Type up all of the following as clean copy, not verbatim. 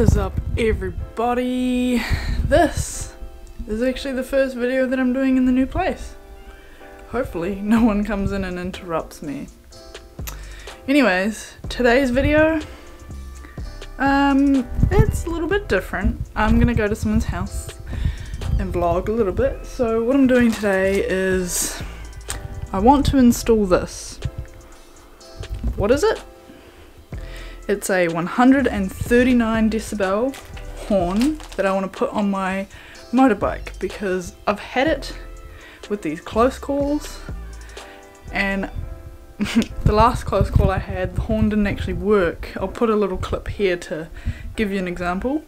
What is up, everybody? This is actually the first video that I'm doing in the new place. Hopefully no one comes in and interrupts me. Anyways, today's video, it's a little bit different. I'm gonna go to someone's house and vlog a little bit. So what I'm doing today is I want to install this. What is it? It's a 139 decibel horn that I want to put on my motorbike because I've had it with these close calls, and the last close call I had, the horn didn't actually work. I'll put a little clip here to give you an example.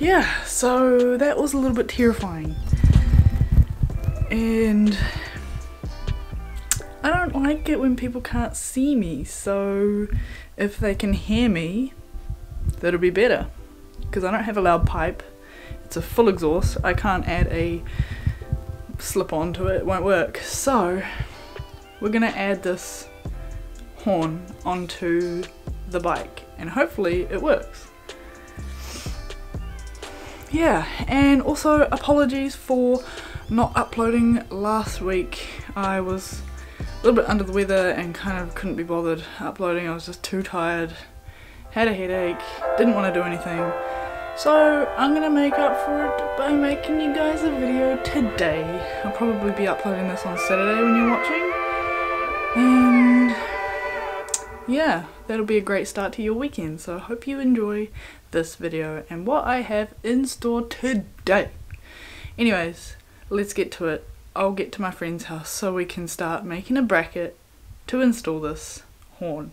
Yeah, so that was a little bit terrifying, and I don't like it when people can't see me, so if they can hear me, that'll be better, because I don't have a loud pipe. It's a full exhaust. I can't add a slip on to it, it won't work. So we're gonna add this horn onto the bike and hopefully it works. Yeah, and also apologies for not uploading last week. I was a little bit under the weather and kind of couldn't be bothered uploading. I was just too tired, had a headache, didn't want to do anything. So I'm gonna make up for it by making you guys a video today. I'll probably be uploading this on Saturday when you're watching. And yeah, that'll be a great start to your weekend, so I hope you enjoy this video and what I have in store today. Anyways, let's get to it. I'll get to my friend's house so we can start making a bracket to install this horn.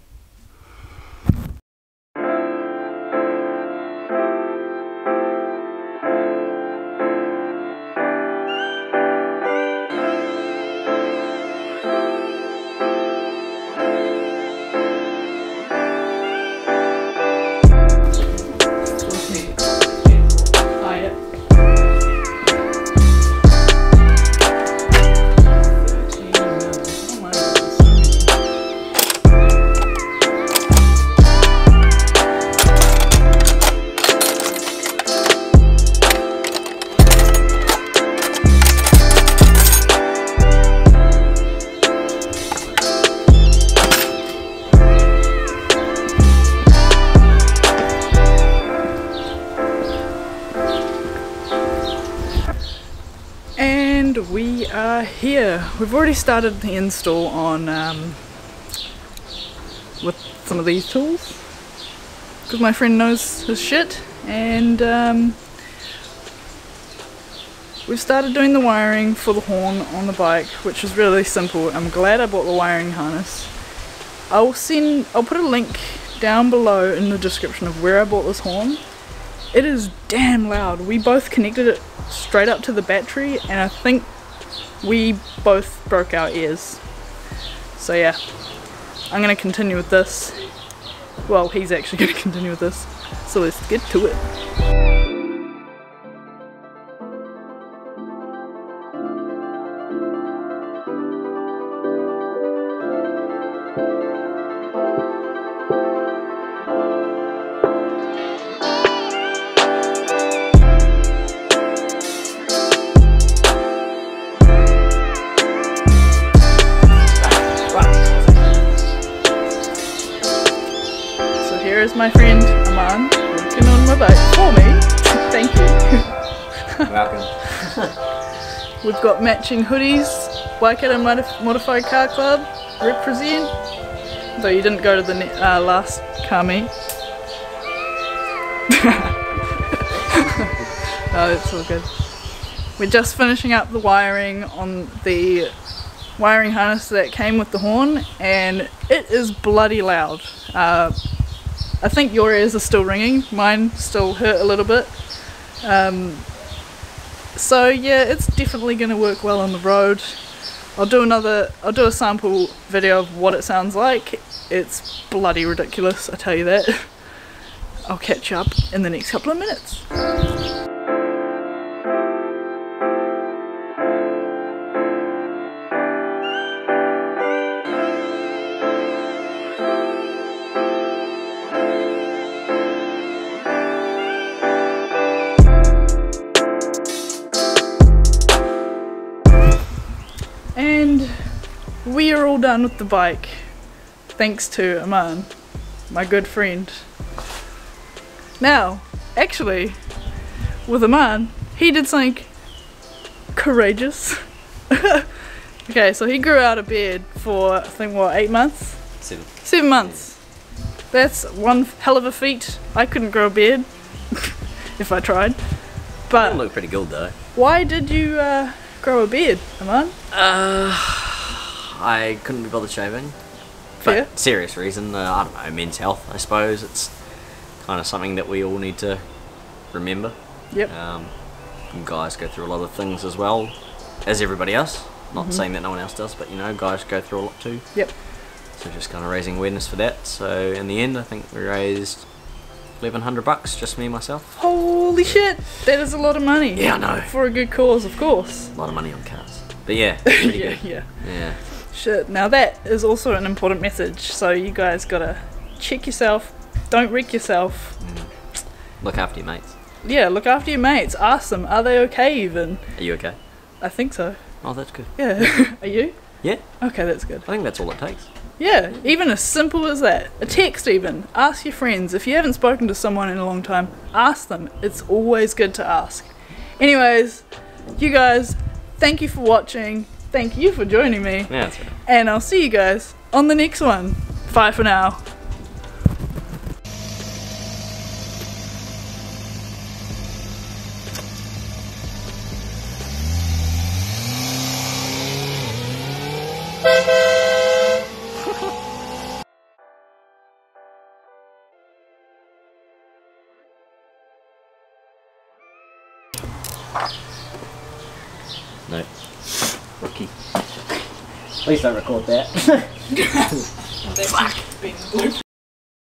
We are here. We've already started the install on with some of these tools because my friend knows his shit, and we've started doing the wiring for the horn on the bike, which is really simple. I'm glad I bought the wiring harness. I'll put a link down below in the description of where I bought this horn. It is damn loud. We both connected it straight up to the battery and I think we both broke our ears. So yeah, I'm gonna continue with this. Well, he's actually gonna continue with this. So let's get to it. Here's my friend Aman working on my bike for me. Thank you. Welcome. We've got matching hoodies. Waikato Modified Car Club represent. Though you didn't go to the last car meet. Oh, it's all good. We're just finishing up the wiring on the wiring harness that came with the horn, and it is bloody loud. I think your ears are still ringing, mine still hurt a little bit. So yeah, it's definitely going to work well on the road. I'll do a sample video of what it sounds like. It's bloody ridiculous, I tell you that. I'll catch up in the next couple of minutes. We are all done with the bike, thanks to Aman, my good friend. Now, actually, with Aman, he did something courageous. Okay, so he grew out of bed for, I think, what, 8 months? 7 months. That's one hell of a feat. I couldn't grow a beard if I tried. But it'll look pretty good though. Why did you grow a beard, Aman? I couldn't be bothered shaving. Fair. But serious reason, I don't know, men's health, I suppose. It's kind of something that we all need to remember. Yep. Guys go through a lot of things as well as everybody else. Not saying that no one else does, but you know, guys go through a lot too. Yep. So just kind of raising awareness for that. So in the end, I think we raised $1,100, just me and myself. Holy shit, that is a lot of money. Yeah, I know. For a good cause, of course. A lot of money on cars. But yeah, pretty yeah, good. Yeah. Shit, now that is also an important message, so you guys gotta check yourself, don't wreck yourself. Look after your mates. Yeah, look after your mates, ask them, are they okay even? Are you okay? I think so. Oh, that's good. Yeah. Are you? Yeah. Okay, that's good. I think that's all it takes. Yeah, even as simple as that. A text even, ask your friends. If you haven't spoken to someone in a long time, ask them. It's always good to ask. Anyways, you guys, thank you for watching. Thank you for joining me. Yeah, that's right. And I'll see you guys on the next one. Bye for now. No. Rookie. At least I record that. Fuck.